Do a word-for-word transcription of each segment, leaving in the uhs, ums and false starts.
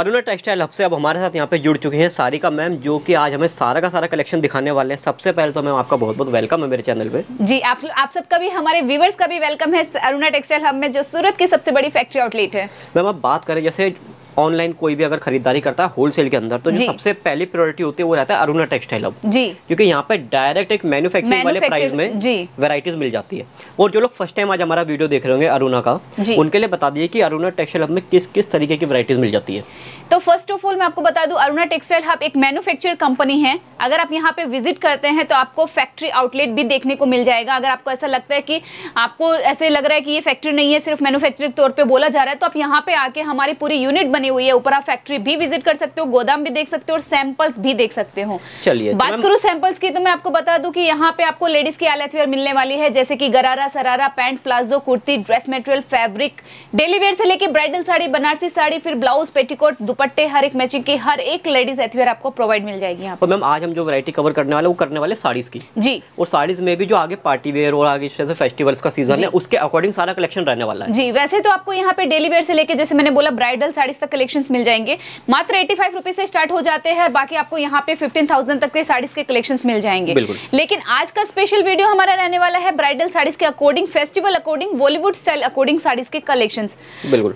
Aruna textile hub से अब हमारे साथ यहाँ पे जुड़ चुके हैं सारिका मैम, जो कि आज हमें सारा का सारा कलेक्शन दिखाने वाले हैं। सबसे पहले तो मैम आपका बहुत बहुत वेलकम है मेरे चैनल पे। जी आप आप सबका भी, हमारे व्यूवर्स का भी वेलकम है अरुणा टेक्सटाइल हब में, जो सूरत की सबसे बड़ी फैक्ट्री आउटलेट है। मैम आप बात करें, जैसे ऑनलाइन कोई भी अगर खरीदारी करता है होलसेल के अंदर, तो जो सबसे पहली प्रायोरिटी होती है वो रहता है अरुणा टेक्सटाइल हब, क्योंकि यहाँ पे डायरेक्ट एक मैन्युफैक्चरिंग वाले प्राइस में वैरायटीज मिल जाती है। और जो लोग फर्स्ट टाइम आज हमारा वीडियो देख रहे होंगे अरुणा का, उनके लिए बता दिए कि अरुणा टेक्सटाइल हब में किस किस तरीके की वैरायटीज मिल जाती है। तो फर्स्ट ऑफ ऑल मैं आपको बता दूं, अरुणा टेक्सटाइल हब एक मैन्युफैक्चर कंपनी है। अगर आप यहाँ पे विजिट करते हैं तो आपको फैक्ट्री आउटलेट भी देखने को मिल जाएगा। अगर आपको ऐसा लगता है कि आपको ऐसे लग रहा है कि ये फैक्ट्री नहीं है, सिर्फ मैन्युफैक्चरिंग तौर पे बोला जा रहा है, तो आप यहाँ पे आके हमारी पूरी यूनिट बनी हुई है। ऊपर आप फैक्ट्री भी विजिट कर सकते हो, गोदाम भी देख सकते हो और सैंपल्स भी देख सकते हो। चलिए बात करूँ सैंपल्स की, तो मैं आपको बता दूं कि यहाँ पे आपको लेडीज की आलत वेयर मिलने वाली है, जैसे कि gharara, sharara, pant, palazzo, kurti, dress material, fabric, daily wear से लेकर ब्राइडल साड़ी, बनारसी साड़ी, फिर ब्लाउज, पेटीकोट, दुपट्टे, हर एक मैचिंग की हर एक लेडीज एथवेयर आपको प्रोवाइड मिल जाएगी। यहाँ पर मैम आज हम जो वैरायटी कवर करने वाले वो करने वाले साड़ीज की। जी, और साड़ीज में भी जो आगे पार्टी वेयर और आगे जैसे फेस्टिवल्स का सीजन है उसके अकॉर्डिंग सारा कलेक्शन रहने वाला है। जी, वैसे तो आपको यहाँ पे डेली वेयर से लेकर जैसे मैंने बोला ब्राइडल साड़ीज तक कलेक्शन मिल जाएंगे, मात्र एटी फाइव रुपीज से स्टार्ट हो जाते हैं और बाकी आपको यहाँ पे फिफ्टीन थाउजेंड तक के साड़ीज के कलेक्शन मिल जाएंगे। लेकिन आज का स्पेशल वीडियो हमारा रहने वाला है ब्राइडल साड़ीज के according, festival according, Bollywood style according saris के कलेक्शन।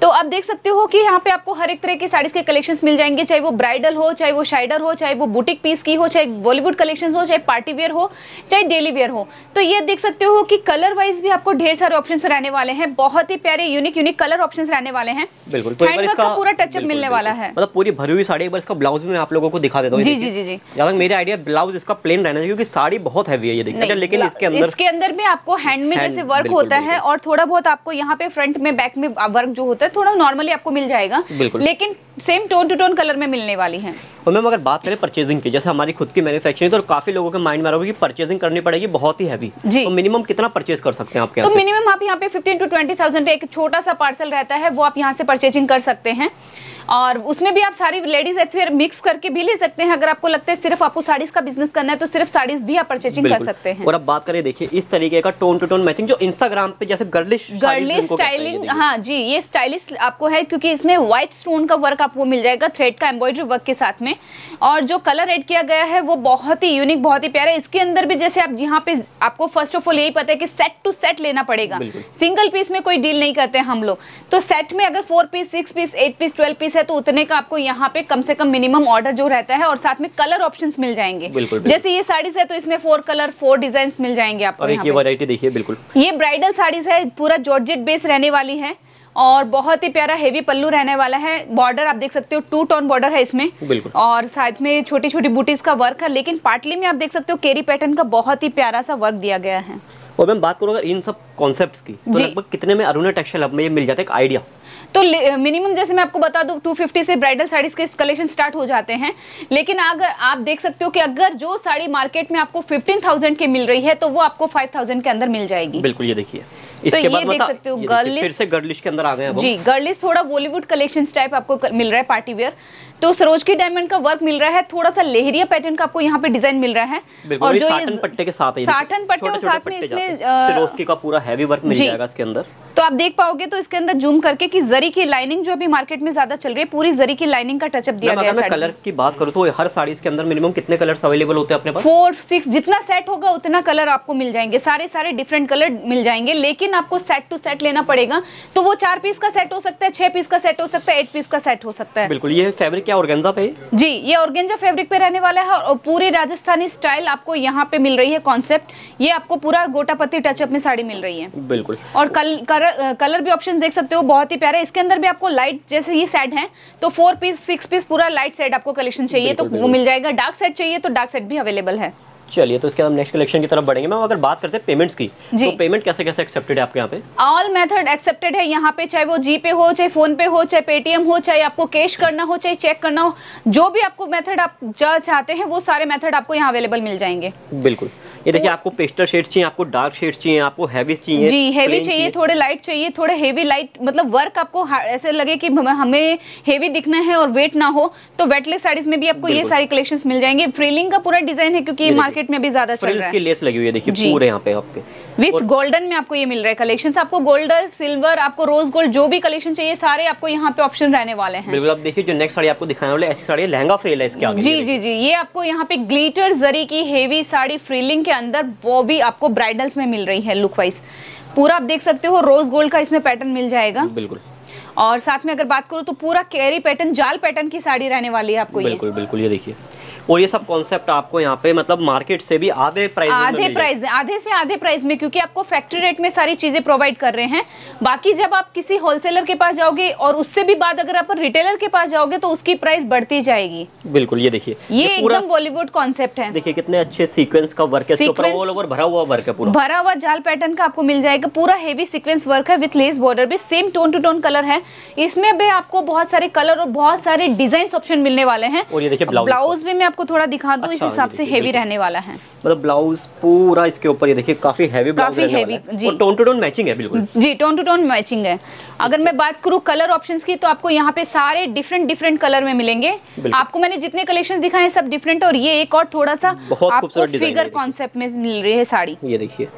तो आप देख सकते हो कि यहाँ पे आपको हर एक तरह की साड़ीज के कलेक्शंस मिल जाएंगे, चाहे वो ब्राइडल हो, चाहे वो शाइडर हो, चाहे वो बुटीक पीस की हो, चाहे बॉलीवुड कलेक्शंस हो, चाहे पार्टी वेयर हो, चाहे डेली वेयर हो। तो ये देख सकते हो कि कलर वाइज भी आपको ढेर सारे ऑप्शंस रहने वाले हैं, बहुत ही प्यारे यूनिक यूनिक कलर ऑप्शंस रहने वाले हैं। बिल्कुल, तो हैंडवर्क का पूरा टचअप मिलने वाला है, मतलब पूरी भरी हुई साड़ी। एक बार इसका ब्लाउज भी मैं आप लोगों को दिखा देता हूं। जी जी जी जी जहां तक मेरा आइडिया, ब्लाउज इसका प्लेन रहना चाहिए क्योंकि साड़ी बहुत हैवी है ये देखिए, अच्छा। लेकिन इसके अंदर इसके अंदर भी आपको हैंड में जैसे वर्क होता है और थोड़ा बहुत आपको यहाँ पे फ्रंट में बैक में वर्क जो होता है थोड़ा नॉर्मली आपको मिल जाएगा, लेकिन same tone to tone colour में मिलने वाली है। और मैम अगर बात करें परचेजिंग की, जैसे हमारी खुद की मैन्युफैक्चरिंग, तो काफी लोगों के माइंड में आ रहा होगा कि परचेजिंग करनी पड़ेगी बहुत ही हैवी, तो मिनिमम कितना परचेज कर सकते हैं आपके यहाँ? तो मिनिमम आप यहाँ पे फिफ्टीन टू ट्वेंटी थाउजेंड एक छोटा सा पार्सल रहता है, वो आप यहाँ से परचेजिंग कर सकते हैं और उसमें भी आप सारी लेडीज एथवेयर मिक्स करके भी ले सकते हैं। अगर आपको लगता है सिर्फ आपको साड़ीज का बिजनेस करना है तो सिर्फ साड़ीज भी आप परचेजिंग कर सकते हैं। और अब बात करें, देखिए इस तरीके का टोन टू टोन मैचिंग जो इंस्टाग्राम पे जैसे गर्लिश गर्लिश स्टाइलिंग, हाँ जी, ये स्टाइलिश आपको है क्योंकि इसमें व्हाइट स्टोन का वर्क आपको मिल जाएगा थ्रेड का एम्ब्रॉयडरी वर्क के साथ में, और जो कलर एड किया गया है वो बहुत ही यूनिक, बहुत ही प्यारा। इसके अंदर भी जैसे आप यहाँ पे आपको फर्स्ट ऑफ ऑल यही पता है कि सेट टू सेट लेना पड़ेगा, सिंगल पीस में कोई डील नहीं करते हम लोग। तो सेट में अगर four piece, six piece, eight piece, twelve piece है तो उतने का आपको यहाँ पे कम से कम मिनिमम ऑर्डर जो रहता है, और साथ में कलर ऑप्शंस मिल जाएंगे। बिल्कुल, बिल्कुल। जैसे ये साड़ीज है तो इसमें फोर कलर, फोर डिजाइन्स मिल जाएंगे आपको। ये वैरायटी देखिए, बिल्कुल ये ब्राइडल साड़ीज है, पूरा जॉर्जेट बेस रहने वाली है और बहुत ही प्यारा हेवी पल्लू रहने वाला है। बॉर्डर आप देख सकते हो, टू टोन बॉर्डर है इसमें, बिल्कुल, और साथ में छोटी छोटी बूटीज का वर्क है। लेकिन पाटली में आप देख सकते हो केरी पैटर्न का बहुत ही प्यारा सा वर्क दिया गया है। और मैं बात करूँ अगर इन सब कॉन्सेप्ट्स की, तो लगभग कितने में अरुणा टेक्सटाइल हब में ये मिल जाता है एक आइडिया? तो मिनिमम जैसे मैं आपको बता दूं टू फिफ्टी से ब्राइडल साड़ीज के कलेक्शन स्टार्ट हो जाते हैं। लेकिन अगर आप देख सकते हो कि अगर जो साड़ी मार्केट में आपको फिफ्टीन थाउजेंड की मिल रही है तो वो आपको फाइव थाउजेंड के अंदर मिल जाएगी। बिल्कुल, ये देखिए, इसके बाद देख सकते हो गर्लिश से गर्लिश के अंदर आ गए हैं। जी, गर्लिश थोड़ा बॉलीवुड कलेक्शन टाइप आपको मिल रहा है, पार्टी वेयर, तो सरोजकी डायमंड का वर्क मिल रहा है, थोड़ा सा लहरिया पैटर्न का आपको यहाँ पे डिजाइन मिल रहा है, और जो साटन पट्टे के साथ है, साटन पट्टे और साथ में इसमें सरोजकी का पूरा हैवी वर्क मिल जाएगा इसके अंदर। तो आप देख पाओगे तो इसके अंदर जूम करके कि जरी की लाइनिंग जो अभी मार्केट में ज्यादा चल रही है, पूरी जरी की लाइनिंग का टचअप दिया गया है। कलर की बात करूँ तो हर साड़ी के अंदर मिनिमम कितने कलर्स अवेलेबल होते हैं अपने पास? फोर सिक्स जितना सेट होगा उतना कलर आपको मिल जाएंगे, सारे सारे डिफरेंट कलर मिल जाएंगे। लेकिन आपको सेट टू सेट लेना पड़ेगा, तो वो चार पीस का सेट हो सकता है, छह पीस का सेट हो सकता है, एट पीस का सेट हो सकता है। बिल्कुल, ये फैब्रिक क्या ऑर्गेंजा पे? जी, ये ऑर्गेंजा फैब्रिक पे रहने वाला है और पूरी राजस्थानी स्टाइल आपको यहाँ पे मिल रही है कॉन्सेप्ट। ये आपको पूरा गोटापत्ती टचअप में साड़ी मिल रही है। बिल्कुल, और कल, कलर, कलर भी ऑप्शन देख सकते हो, बहुत ही प्यारा है। इसके अंदर भी आपको लाइट, जैसे ये सेट है तो फोर पीस, सिक्स पीस, पूरा लाइट सेट आपको कलेक्शन चाहिए तो वो मिल जाएगा, डार्क सेट चाहिए तो डार्क सेट भी अवेलेबल है। चलिए, तो इसके हम नेक्स्ट कलेक्शन की तरफ बढ़ेंगे। मैम अगर बात करते हैं पेमेंट्स की, तो पेमेंट कैसे कैसे एक्सेप्टेड है आपके यहाँ पे? ऑल मेथड एक्सेप्टेड है यहाँ पे, चाहे वो जी पे हो, चाहे फोन पे हो, चाहे पेटीएम हो, चाहे आपको कैश करना हो, चाहे चेक करना हो, जो भी आपको मेथड आप चाहते हैं वो सारे मेथड आपको यहाँ अवेलेबल मिल जाएंगे। बिल्कुल, ये देखिए आपको पेस्टल शेड्स चाहिए, आपको डार्क शेड्स चाहिए, आपको हैवी चाहिए, जी हैवी चाहिए, थोड़े लाइट चाहिए, थोड़े हेवी लाइट, मतलब वर्क आपको ऐसे लगे कि हमें हेवी दिखना है और वेट ना हो, तो वेटलेस साड़ीज में भी आपको ये सारी कलेक्शन मिल जाएंगे। फ्रिलिंग का पूरा डिजाइन है क्योंकि मार्केट में भी ज्यादा चल रहा है, इसकी लेस लगी हुई है देखिए पूरे यहाँ पे आपके विथ गोल्डन में आपको ये मिल रहा है कलेक्शंस। आपको गोल्ड, सिल्वर, आपको रोज गोल्ड, जो भी कलेक्शन चाहिए सारे आपको यहाँ पे ऑप्शन रहने वाले हैं। बिल्कुल, आप देखिए जो नेक्स्ट साड़ी आपको दिखाने वाले ऐसी साड़ी लहंगा फ्रेल है इसके आगे। जी जी जी, ये आपको यहाँ पे ग्लिटर जरी की हेवी साड़ी फ्रीलिंग के अंदर, वो भी आपको ब्राइडल्स में मिल रही है। लुक वाइज पूरा आप देख सकते हो रोज गोल्ड का इसमें पैटर्न मिल जाएगा। बिल्कुल, और साथ में अगर बात करूँ तो पूरा कैरी पैटर्न, जाल पैटर्न की साड़ी रहने वाली है आपको। बिल्कुल बिल्कुल, ये देखिए, और ये सब कॉन्सेप्ट आपको यहाँ पे मतलब मार्केट से भी आधे प्राइस आधे प्राइस आधे से आधे प्राइस में, क्योंकि आपको फैक्ट्री रेट में सारी चीजें प्रोवाइड कर रहे हैं। बाकी जब आप किसी होलसेलर के पास जाओगे और उससे भी बाद अगर आप रिटेलर के पास जाओगे तो उसकी प्राइस बढ़ती जाएगी। बिल्कुल, ये देखिए ये एकदम बॉलीवुड कॉन्सेप्ट है। देखिए कितने अच्छे सीक्वेंस का वर्क है, भरा हुआ वर्क है, पूरा भरा हुआ जाल पैटर्न का आपको मिल जाएगा। पूरा हेवी सीक्वेंस वर्क है विथ लेस बॉर्डर भी, same tone to tone colour है। इसमें भी आपको बहुत सारे कलर और बहुत सारे डिजाइन ऑप्शन मिलने वाले हैं। और ये देखिए ब्लाउज में आपको थोड़ा दिखा दूं, अच्छा, इस हिसाब से हेवी रहने वाला है, मतलब ब्लाउज पूरा इसके ऊपर ये देखिए काफी हेवी ब्लाउज रहने वाला है। जी, और टोन टू टोन मैचिंग है। बिल्कुल जी, टोन टू टोन मैचिंग है। अगर मैं बात करूं कलर ऑप्शंस की तो आपको यहाँ पे सारे डिफरेंट डिफरेंट कलर में मिलेंगे। आपको मैंने जितने कलेक्शन दिखाए हैं सब डिफरेंट, और ये एक और थोड़ा सा आपको फिगर कॉन्सेप्ट में मिल रही है साड़ी। ये देखिए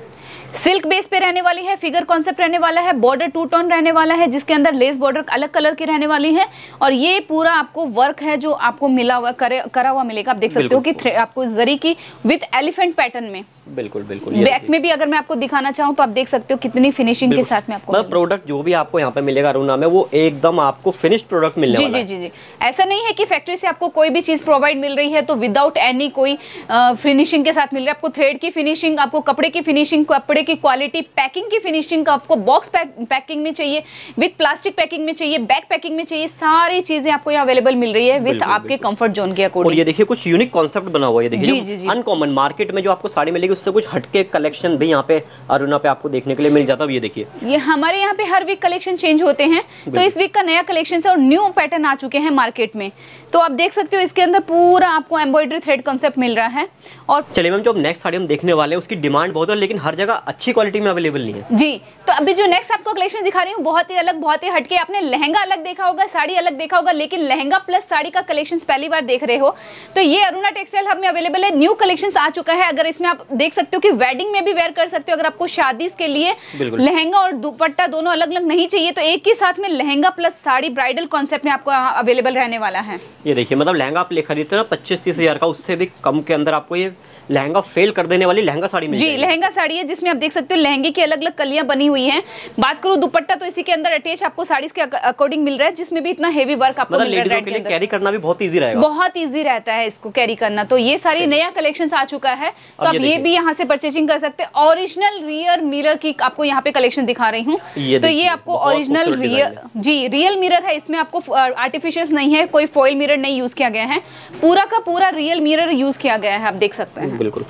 सिल्क बेस पे रहने वाली है, फिगर कॉन्सेप्ट रहने वाला है, बॉर्डर टू टोन रहने वाला है जिसके अंदर लेस बॉर्डर अलग कलर की रहने वाली है, और ये पूरा आपको वर्क है जो आपको मिला हुआ करे, करा हुआ मिलेगा। आप देख सकते हो कि आपको जरी की विथ एलिफेंट पैटर्न में। बिल्कुल बिल्कुल, बैक में भी अगर मैं आपको दिखाना चाहूँ तो आप देख सकते हो कितनी फिनिशिंग के साथ में आपको प्रोडक्ट जो भी आपको यहाँ पे मिलेगा अरुणा में, वो एकदम आपको फिनिश्ड प्रोडक्ट मिलने वाला है। जी जी जी, ऐसा नहीं है कि फैक्ट्री से आपको कोई भी चीज प्रोवाइड मिल रही है तो विदाउट एनी कोई फिनिशिंग के साथ मिल रहा है। आपको थ्रेड की फिनिशिंग, आपको कपड़े की फिनिशिंग, कपड़े की क्वालिटी, पैकिंग की फिनिशिंग का आपको बॉक्स पैकिंग में चाहिए, विथ प्लास्टिक पैकिंग में चाहिए, बैग पैकिंग में चाहिए, सारी चीजें आपको यहाँ अवेलेबल मिल रही है विथ आपके कंफर्ट जोन के अकॉर्डिंग। ये देखिए कुछ यूनिक कॉन्सेप्ट बना हुआ है, देखिए जी जी, अनकॉमन मार्केट में जो आपको साड़ी मिलेगी उससे कुछ हटके कलेक्शन भी यहाँ पे अरुणा पे आपको देखने के लिए मिल जाता है। ये देखिए ये हमारे यहाँ पे हर वीक कलेक्शन चेंज होते हैं, तो इस वीक का नया कलेक्शन है और न्यू पैटर्न आ चुके हैं मार्केट में, तो आप देख सकते हो इसके अंदर पूरा आपको एम्ब्रॉयडरी थ्रेड कॉन्सेप्ट मिल रहा है। और चलिए मैम, जो नेक्स्ट साड़ी हम देखने वाले हैं उसकी डिमांड बहुत है, लेकिन हर जगह अच्छी क्वालिटी में अवेलेबल नहीं है। जी, तो अभी जो नेक्स्ट आपको कलेक्शन दिखा रही हूँ बहुत ही अलग, बहुत ही हटके। आपने लहंगा अलग देखा होगा, साड़ी अलग देखा होगा, लेकिन लहंगा प्लस साड़ी का कलेक्शन पहली बार देख रहे हो तो ये अरुणा टेक्सटाइल हब में अवेलेबल है। न्यू कलेक्शन आ चुका है, अगर इसमें आप देख सकते हो कि वेडिंग में भी वेयर कर सकते हो। अगर आपको शादी के लिए लहंगा और दुपट्टा दोनों अलग अलग नहीं चाहिए तो एक ही साथ में lehenga plus sari bridal concept में आपको अवेलेबल रहने वाला है। ये देखिए, मतलब लहंगा आप ले खरीदते हो ना पच्चीस तीस हजार का, उससे भी कम के अंदर आपको ये लहंगा फेल कर देने वाली लहंगा साड़ी मिल जी लहंगा साड़ी है, जिसमें आप देख सकते हो लहंगे की अलग अलग कलियां बनी हुई हैं। बात करूं दुपट्टा तो इसी के अंदर अटैच आपको साड़ीज के अकॉर्डिंग मिल रहा है, जिसमें भी इतना हेवी वर्क आपको मिल रहा है। के लिए कैरी करना भी बहुत इजी रहेगा, बहुत इजी रहता है इसको कैरी करना। तो ये सारी नया कलेक्शन आ चुका है, तो आप ये भी यहाँ से परचेसिंग कर सकते हैं। ओरिजिनल रियर मिरर की आपको यहाँ पे कलेक्शन दिखा रही हूँ, तो ये आपको ओरिजिनल रियर जी रियल मिरर है, इसमें आपको आर्टिफिशियल नहीं है, कोई फॉइल मिरर नहीं यूज किया गया है, पूरा का पूरा रियल मिरर यूज किया गया है। आप देख सकते हैं बिल्कुल,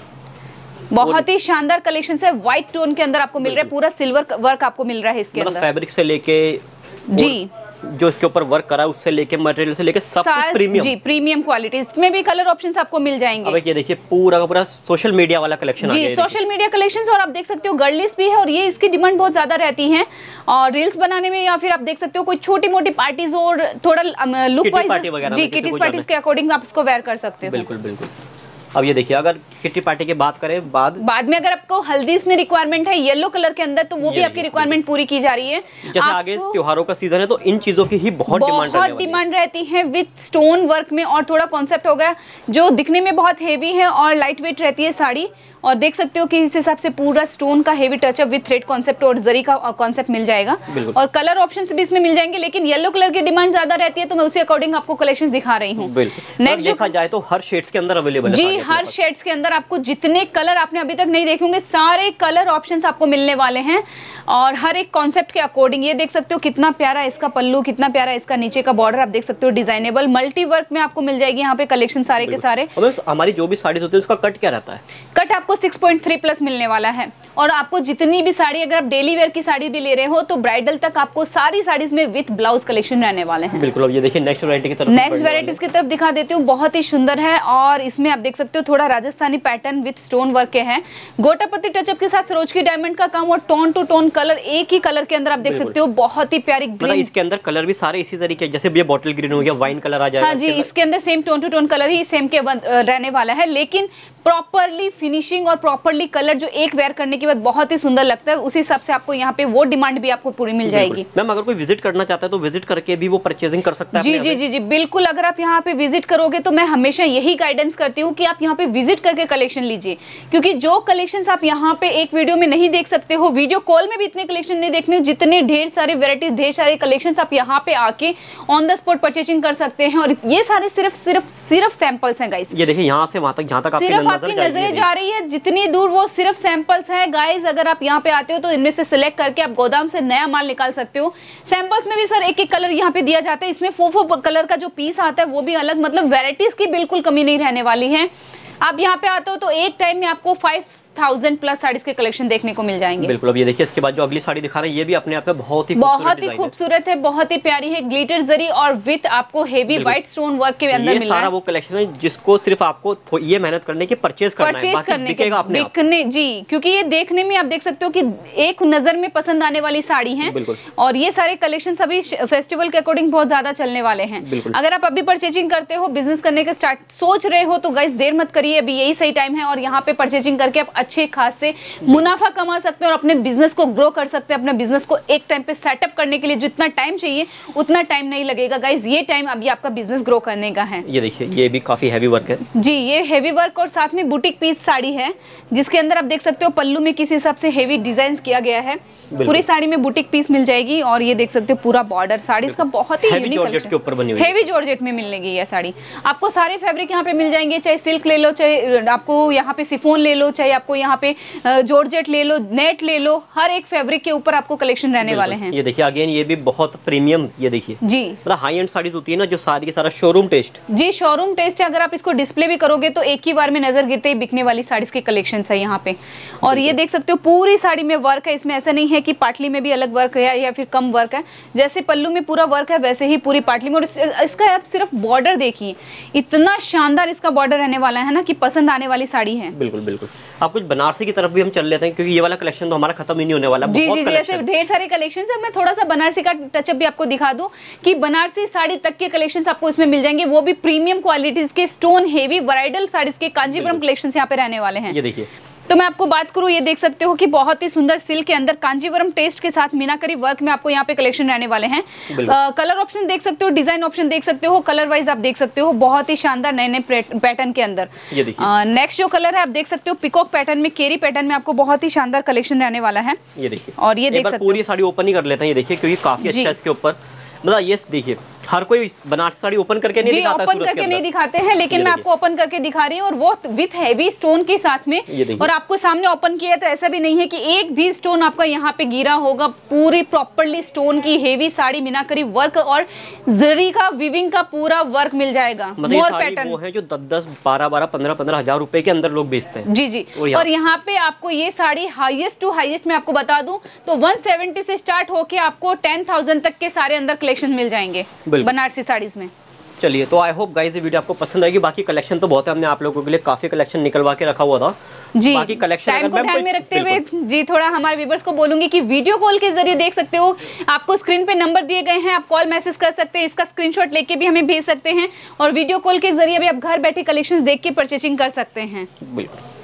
बहुत ही शानदार कलेक्शन है। व्हाइट टोन के अंदर आपको मिल रहा है, पूरा सिल्वर वर्क आपको मिल रहा है इसके अंदर, फैब्रिक से लेके जी जो इसके ऊपर वर्क करा उससे लेके मटेरियल से लेके सब प्रीमियम जी प्रीमियम क्वालिटी। इसमें भी कलर ऑप्शंस आपको मिल जाएंगे। अब ये देखिए पूरा का पूरा सोशल मीडिया वाला कलेक्शन जी सोशल मीडिया कलेक्शंस, और आप देख सकते हो गर्लिस भी है, और ये इसकी डिमांड बहुत ज्यादा रहती है और रील्स बनाने में, या फिर आप देख सकते हो कोई छोटी मोटी पार्टीज और थोड़ा लुक वाइज जी किटीज पार्टीज के अकॉर्डिंग आप इसको वेयर कर सकते हो। बिल्कुल बिल्कुल, अब ये देखिए अगर किटी पार्टी की बात करें बाद बाद में अगर आपको हल्दी में रिक्वायरमेंट है येलो कलर के अंदर तो वो भी आपकी रिक्वायरमेंट पूरी की जा रही है। जैसे आगे त्योहारों का सीजन है तो इन चीजों की ही बहुत डिमांड बहुत डिमांड रहती है विथ स्टोन वर्क में, और थोड़ा कॉन्सेप्ट होगा जो दिखने में बहुत हेवी है और लाइट वेट रहती है साड़ी, और देख सकते हो कि इस हिसाब से पूरा स्टोन का heavy touch up with thread concept और जरी का कॉन्सेप्ट मिल जाएगा, और कलर ऑप्शंस भी इसमें मिल जाएंगे। लेकिन येलो कलर की डिमांड ज्यादा रहती है तो मैं उसी अकॉर्डिंग आपको कलेक्शंस दिखा रही हूँ। नेक्स्ट देखा जाए तो हर शेड्स के अंदर अवेलेबल है जी, हर शेड्स के अंदर आपको जितने कलर आपने अभी तक नहीं देखेंगे सारे कलर ऑप्शंस आपको मिलने वाले हैं, और हर एक कॉन्सेप्ट के अकॉर्डिंग। ये देख सकते हो कितना प्यारा इसका पल्लू, कितना प्यारा इसका नीचे का बॉर्डर, आप देख सकते हो डिजाइनेबल मल्टी वर्क में आपको मिल जाएगी यहाँ पे कलेक्शन सारे के सारे। हमारी जो भी साड़ीज होती है उसका कट क्या रहता है? कट आपको सिक्स पॉइंट थ्री प्लस मिलने वाला है, और आपको जितनी भी साड़ी अगर आप डेली वेयर की साड़ी भी ले रहे हो तो ब्राइडल तक आपको सारी साड़ीज में विद ब्लाउज कलेक्शन रहने वाले हैं। बिल्कुल, अब ये देखिए नेक्स्ट वैरायटी की तरफ नेक्स्ट वैरायटीज की तरफ दिखा देती हूँ, बहुत ही सुंदर है। और इसमें आप देख सकते सकते हो, थोड़ा Rajasthani pattern with stone work के हैं। गोटापत्ती टचअप के साथ सरोज की डायमंड का काम और टोन टू टोन कलर एक ही कलर के अंदर आप देख सकते हो, बहुत ही प्यारी ग्रीन। इसके अंदर कलर भी सारे इसी तरीके, जैसे ये बॉटल ग्रीन हो गया, वाइन कलर आ जाएगा। हाँ जी, इसके अंदर same tone to tone colour ही सेम के रहने वाला है, लेकिन प्रॉपरली फिनिशिंग और प्रॉपरली कलर जो एक वेयर करने के बाद बहुत ही सुंदर लगता है, उसी हिसाब से आपको यहाँ पे वो डिमांड भी आपको पूरी मिल जाएगी। मैम अगर कोई विजिट करना चाहता है तो विजिट करके भी वो परचेजिंग कर सकता है। जी जी जी जी बिल्कुल, अगर आप यहाँ पे विजिट करोगे तो मैं हमेशा यही गाइडेंस करती हूँ कि आप यहाँ पे विजिट करके कलेक्शन लीजिए, क्योंकि जो कलेक्शंस आप यहाँ पे एक वीडियो में नहीं देख सकते हो, वीडियो कॉल में भी इतने कलेक्शन नहीं देखने, जितने ढेर सारे वेराइटीज, ढेर सारे कलेक्शंस आप यहाँ पे आके ऑन द स्पॉट परचेजिंग कर सकते हैं। और ये सारे सिर्फ सिर्फ सिर्फ सैंपल्स हैं गाइस, ये देखिए यहाँ से वहाँ तक, यहाँ तक आपकी नजरें जा रही है, जितनी दूर वो सिर्फ सैंपल्स है गाइस। अगर आप यहाँ पे आते हो तो इनमें से सिलेक्ट करके आप गोदाम से नया माल निकाल सकते हो। सैंपल्स में भी सर एक एक कलर यहाँ पे दिया जाता है, इसमें फोर फोर कलर का जो पीस आता है वो भी अलग, मतलब वैरायटीज की बिल्कुल कमी नहीं रहने वाली है। आप यहाँ पे आते हो तो एक टाइम में आपको फाइव थाउजेंड प्लस साड़ीज के कलेक्शन देखने को मिल जाएंगे। बिल्कुल, अब ये देखिए इसके बाद जो अगली साड़ी दिखा रहे हैं ये भी अपने आप में बहुत ही बहुत ही खूबसूरत है, बहुत ही प्यारी है, ग्लिटर जरी और विथ आपको हेवी व्हाइट स्टोन वर्क के अंदर मिल रहा है। वो कलेक्शन है जिसको सिर्फ आपको ये मेहनत करने की परचेज करना है जी, क्योंकि ये देखने में आप देख सकते हो कि एक नजर में पसंद आने वाली साड़ी है। और ये सारे कलेक्शन सभी फेस्टिवल के अकॉर्डिंग बहुत ज्यादा चलने वाले हैं। अगर आप अभी परचेजिंग करते हो, बिजनेस करने के स्टार्ट सोच रहे हो तो गाइस देर मत करिए, अभी यही सही टाइम है। और यहाँ पे परचेजिंग करके आप अच्छे खास से मुनाफा कमा सकते हैं और अपने बिजनेस को ग्रो कर सकते हैं। अपने बिजनेस को एक टाइम पे सेटअप करने के लिए जितना टाइम चाहिए उतना टाइम नहीं लगेगा गाइज, ये टाइम अभी आपका बिजनेस ग्रो करने का है। ये देखिए ये भी काफी हैवी वर्क है जी, ये हैवी वर्क और साथ में बुटीक पीस साड़ी है, जिसके अंदर आप देख सकते हो पल्लू में किस हिसाब से हेवी डिजाइन किया गया है। पूरी साड़ी में बुटीक पीस मिल जाएगी और ये देख सकते हो पूरा बॉर्डर साड़ी इसका बहुत ही यूनिक जॉर्जेट के ऊपर बनी हुई है, हेवी जॉर्जेट में मिलेगी ये साड़ी। आपको सारे फैब्रिक यहाँ पे मिल जाएंगे, चाहे सिल्क ले लो, चाहे आपको यहाँ पे सिफोन ले लो, चाहे आपको यहाँ पे जॉर्जेट ले लो, नेट ले लो, हर एक फैब्रिक के ऊपर आपको कलेक्शन रहने वाले हैं। ये देखिए अगेन ये भी बहुत प्रीमियम, ये देखिए जी मतलब हाई एंड साड़ीज होती है ना, जो सारी की सारा शोरूम टेस्ट जी शोरूम टेस्ट है। अगर आप इसको डिस्प्ले भी करोगे तो एक ही बार में नजर गिरते ही बिकने वाली साड़ीज के कलेक्शन है यहाँ पे। और ये देख सकते हो पूरी साड़ी में वर्क है, इसमें ऐसा नहीं कि पाटली में भी अलग वर्क है या फिर कम वर्क है, जैसे पल्लू में पूरा वर्क है वैसे ही पूरी पाटली में। और इसका आप सिर्फ बॉर्डर देखिए, इतना शानदार इसका बॉर्डर रहने वाला है ना कि पसंद आने वाली साड़ी है। बिल्कुल बिल्कुल, आप कुछ बनारसी की तरफ भी हम चल लेते हैं क्योंकि ये वाला कलेक्शन तो हमारा खत्म ही नहीं होने वाला। जी जी जी ऐसे ढेर सारे कलेक्शन है। मैं थोड़ा सा बनारसी का टचअप भी आपको दिखा दूं कि बनारसी साड़ी तक के कलेक्शन आपको इसमें मिल जाएंगे, वो भी प्रीमियम क्वालिटीज के स्टोन हेवी वैराइटल साड़ीज के कांजीवरम कलेक्शन यहाँ पे रहने वाले हैं। ये देखिए तो मैं आपको बात करूँ, ये देख सकते हो कि बहुत ही सुंदर सिल्क के अंदर कांजीवरम टेस्ट के साथ मीना करी वर्क में आपको यहाँ पे कलेक्शन रहने वाले हैं। कलर ऑप्शन देख सकते हो, डिजाइन ऑप्शन देख सकते हो, कलर वाइज आप देख सकते हो, बहुत ही शानदार नए नए पैटर्न के अंदर। नेक्स्ट जो कलर है आप देख सकते हो पिकॉक पैटर्न में, केरी पैटर्न में आपको बहुत ही शानदार कलेक्शन रहने वाला है। ये देखिए और ये देख सकते हो पूरी साड़ी ओपन ही कर लेते हैं, ये देखिए क्योंकि काफी अच्छा इसके ऊपर मतलब ये देखिए हर कोई बनारसी साड़ी ओपन करके नहीं दिखाता, ओपन करके नहीं दिखाते हैं, लेकिन मैं आपको ओपन करके दिखा रही हूँ और वो विथ हैवी स्टोन के साथ में। और आपको सामने ओपन किया है तो ऐसा भी नहीं है कि एक भी स्टोन आपका यहाँ पे गिरा होगा, पूरी प्रॉपरली स्टोन की हेवी साड़ी मीनाकरी वर्क और जरी का वीविंग का पूरा वर्क मिल जाएगा। मोर पैटर्न वो है जो दस दस बारह बारह पंद्रह पंद्रह हजार रूपए के अंदर लोग बेचते हैं। जी जी, और यहाँ पे आपको ये साड़ी हाईएस्ट टू हाईएस्ट में आपको बता दूं तो वन सेवेंटी से स्टार्ट होकर आपको टेन थाउजेंड तक के सारे अंदर कलेक्शन मिल जाएंगे बनारसी साड़ीज में। चलिए तो आई होप गाइस ये वीडियो आपको पसंद आएगी, बाकी कलेक्शन तो बहुत है, हमने आप लोगों के लिए काफी कलेक्शन निकलवा के रखा हुआ था जी। बाकी कलेक्शन टाइम को ध्यान में रखते हुए जी थोड़ा हमारे व्यूअर्स को बोलूंगी कि वीडियो कॉल के जरिए देख सकते हो, आपको स्क्रीन पे नंबर दिए गए हैं, आप कॉल मैसेज कर सकते हैं, इसका स्क्रीनशॉट लेके भी हमें भेज सकते हैं और वीडियो कॉल के जरिए भी आप घर बैठे कलेक्शन देख के परचेसिंग कर सकते हैं। बिल्कुल।